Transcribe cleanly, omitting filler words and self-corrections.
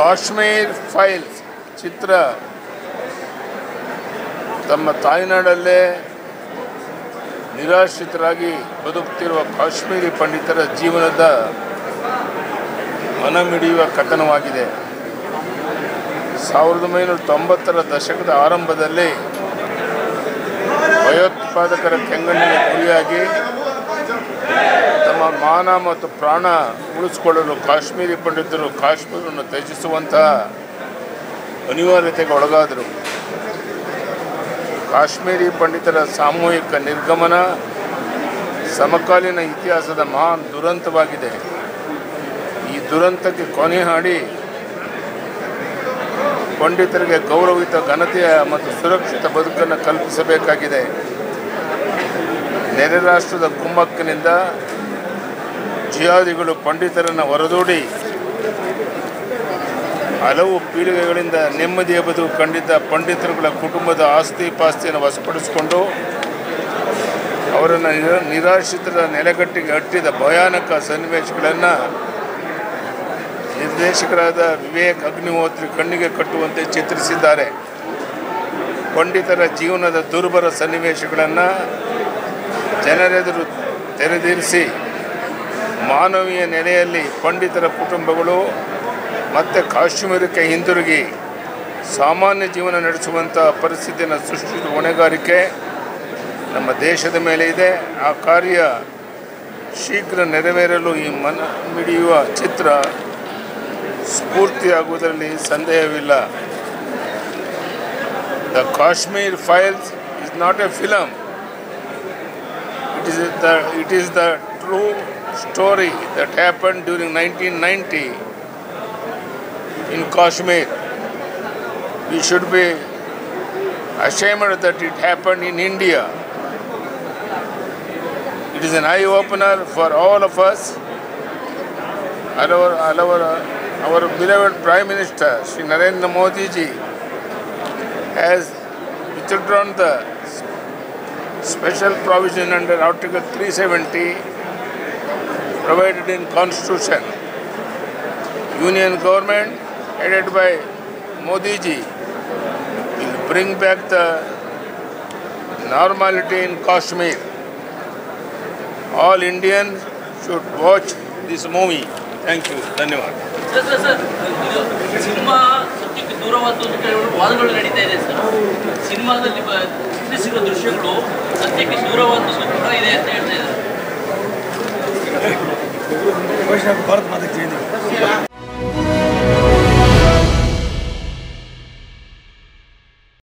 Kashmir files ಚಿತ್ರ ತಮ್ಮ ತಾಯಿನಾಡಲ್ಲೇ ನಿರಾಶ್ರಿತರಾಗಿ ಬದುಕುತ್ತಿರುವ ಕಾಶ್ಮೀರಿ ಪಂಡಿತರ ಜೀವನದ ಮನಮಿಡಿಯುವ ಕಥನವಾಗಿದೆ. 1990ರ ದಶಕದ ಆರಂಭದಲ್ಲಿ ಭಯೋತ್ಪಾದಕರ ಕೆಂಗಣ್ಣಿನ ಗುರಿಯಾಗಿ ತಮ್ಮ ಮಾನ ಮತ್ತು ಪ್ರಾಣ ಉಳಿಸಿಕೊಳ್ಳಲು ಕಾಶ್ಮೀರಿ ಪಂಡಿತರು ಕಾಶ್ಮೀರವನ್ನು ತ್ಯಜಿಸುವಂತಹ ಅನಿವಾರ್ಯತೆಗೆ ಒಳಗಾದರು. ಕಾಶ್ಮೀರಿ ಪಂಡಿತರ ಸಾಮೂಹಿಕ ನಿರ್ಗಮನ ಸಮಕಾಲೀನ ಇತಿಹಾಸದ ಮಹಾನ್ ದುರಂತವಾಗಿದೆ. ಈ ದುರಂತಕ್ಕೆ ಕೊನೆ ಹಾಡಿ ಪಂಡಿತರಿಗೆ ಗೌರವಿತ ಘನತೆಯ ಮತ್ತು ಸುರಕ್ಷಿತ ಬದುಕನ್ನು ಕಲ್ಪಿಸಬೇಕಾಗಿದೆ. ನೆರೆ ರಾಷ್ಟ್ರದ ಕುಮ್ಮಕ್ಕಿನಿಂದ ಜಿಹಾದಿಗಳು ಪಂಡಿತರನ್ನು ಹೊರದೂಡಿ ಹಲವು ಪೀಳಿಗೆಗಳಿಂದ ನೆಮ್ಮದಿಯ ಬದುಕು ಕಂಡಿದ್ದ ಪಂಡಿತರುಗಳ ಕುಟುಂಬದ ಆಸ್ತಿ ಪಾಸ್ತಿಯನ್ನು ವಶಪಡಿಸಿಕೊಂಡು ಅವರನ್ನು ನಿರಾಶ್ರಿತರ ನೆಲೆಗಟ್ಟಿಗೆ ಅಟ್ಟಿದ ಭಯಾನಕ ಸನ್ನಿವೇಶಗಳನ್ನು ನಿರ್ದೇಶಕರಾದ ವಿವೇಕ್ ಅಗ್ನಿಹೋತ್ರಿ ಕಣ್ಣಿಗೆ ಕಟ್ಟುವಂತೆ ಚಿತ್ರಿಸಿದ್ದಾರೆ. ಪಂಡಿತರ ಜೀವನದ ದುರ್ಬರ ಸನ್ನಿವೇಶಗಳನ್ನು ಜನರೆದುರು ತೆರೆದಿರಿಸಿ ಮಾನವೀಯ ನೆಲೆಯಲ್ಲಿ ಪಂಡಿತರ ಕುಟುಂಬಗಳು ಮತ್ತು ಕಾಶ್ಮೀರಕ್ಕೆ ಹಿಂದಿರುಗಿ ಸಾಮಾನ್ಯ ಜೀವನ ನಡೆಸುವಂಥ ಪರಿಸ್ಥಿತಿಯನ್ನು ಸೃಷ್ಟಿಸುವ ಹೊಣೆಗಾರಿಕೆ ನಮ್ಮ ದೇಶದ ಮೇಲೆ ಇದೆ. ಆ ಕಾರ್ಯ ಶೀಘ್ರ ನೆರವೇರಲು ಈ ಮನ ಮಿಡಿಯುವ ಚಿತ್ರ ಸ್ಫೂರ್ತಿಯಾಗುವುದರಲ್ಲಿ ಸಂದೇಹವಿಲ್ಲ. The Kashmir files is not a film, it is the true story that happen during 1990 in Kashmir. We should be ashamed that it happened in India. It is an eye-opener for all of us. Our beloved Prime Minister, Shri Narendra Modi ji, has withdrawn the special provision under Article 370 provided in Constitution. Union government headed by Modi ji will bring back the normality in Kashmir. All Indians should watch this movie. Thank you. Dhanyavad. Sir, cinema subject dooravattu vaadalu nadita ide sir. Cinema dalli ಚಿತ್ರಿಸಿರುವ ದೃಶ್ಯಗಳು ಸತ್ಯಕ್ಕೆ ದೂರವಾದ ಕೂಡ ಇದೆ ಅಂತ ಹೇಳ್ತಾ ಇದ್ದಾರೆ.